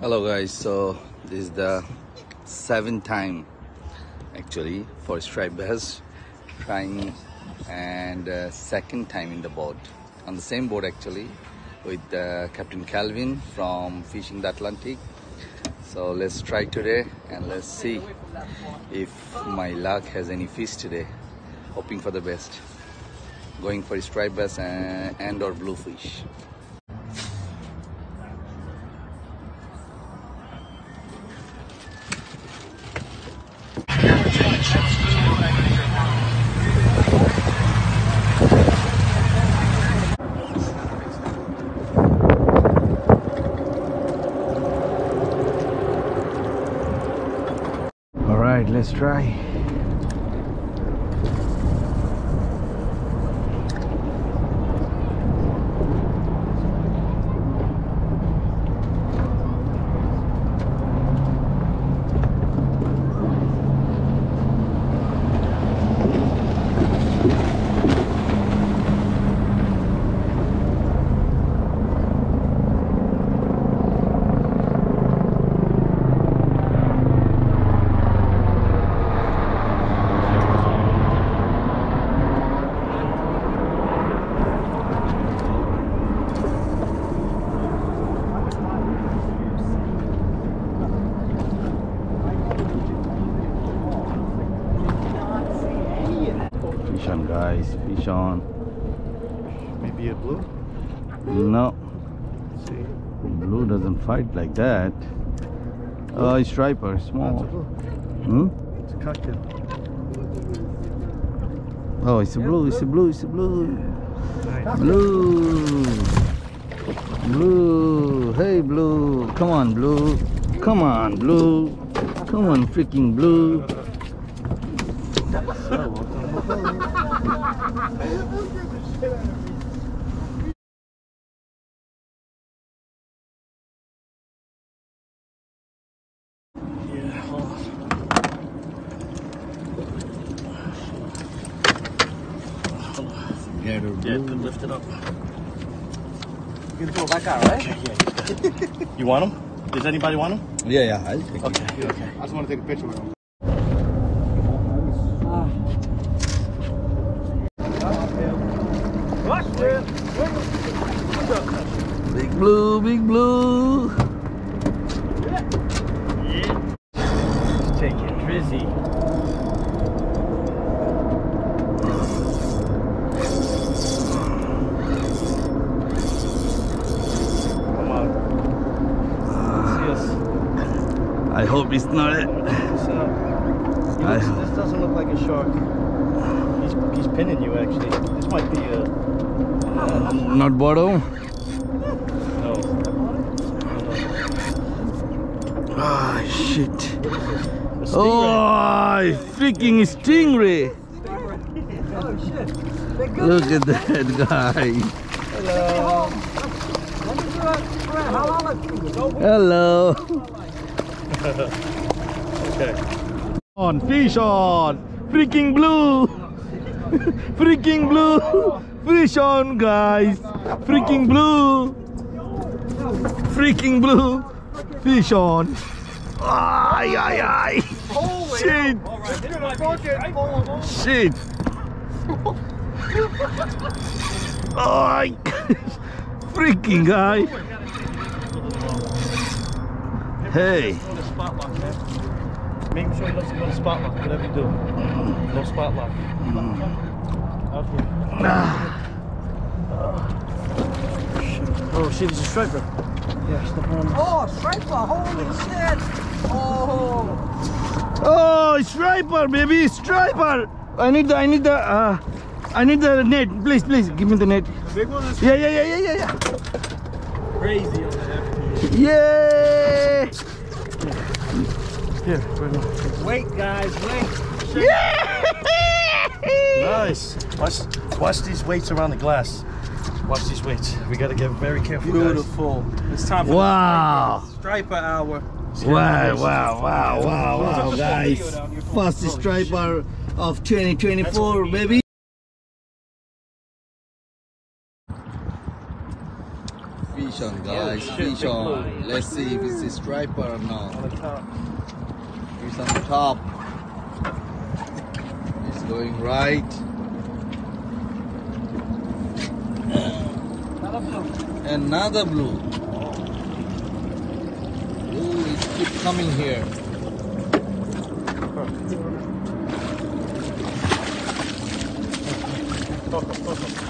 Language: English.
Hello guys, so this is the 7th time actually for striped bass trying, and 2nd time in the boat, on the same boat actually, with Captain Calvin from Fishing the Atlantic. So let's try today and let's see if my luck has any fish today. Hoping for the best, going for striped bass and or bluefish. All right, let's try. Fish on, guys, fish on. Maybe a blue? No. Let's see. Blue doesn't fight like that. Oh, it's striper, small. It's a cocktail. Oh, it's a blue, it's a blue, it's a blue. Nice. Blue. Blue. Hey, blue. Come on, blue. Come on, blue. Come on, freaking blue. Yeah, lift it up. You can throw it back out, right? Okay, yeah. You want them? Does anybody want them? Yeah, I'll take them. Okay, okay. I just want to take a picture with them. Big blue, big blue. Yeah. Just take it, Drizzy. Come on. See us. I hope it's not it. This doesn't look like a shark. He's pinning you actually. This might be a... Not bottom. Ah, shit. Oh, freaking stingray. Oh, shit. Look at that guy. Hello. Hello. Okay. On, fish on. Freaking blue. Freaking blue. Fish on, guys. Freaking blue. Freaking blue. Fish on. Ay, ay, ay. Holy shit. Right. Shit. Ay. Freaking guy. Hey. Make sure he doesn't go to spot lock, whatever you do. No spot lock. Okay. Oh, shit, it's a striper. Yeah, oh, striper, holy shit! Oh, oh, striper, baby, striper! I need the net, please, give me the net. The big one? Yeah. Crazy on the net. Yeah! Here, wait, guys, wait. Shit. Yeah! Nice. Watch these weights around the glass. Watch these weights. We gotta get very careful. Beautiful. Guys. It's time for the striper hour. Wow, guys. Fastest striper of 2024, baby. Fish Fish on, guys. Fish on. Let's see if it's a striper or not. On the top. It's on the top. It's going right. Another blue. Blue is keep coming here.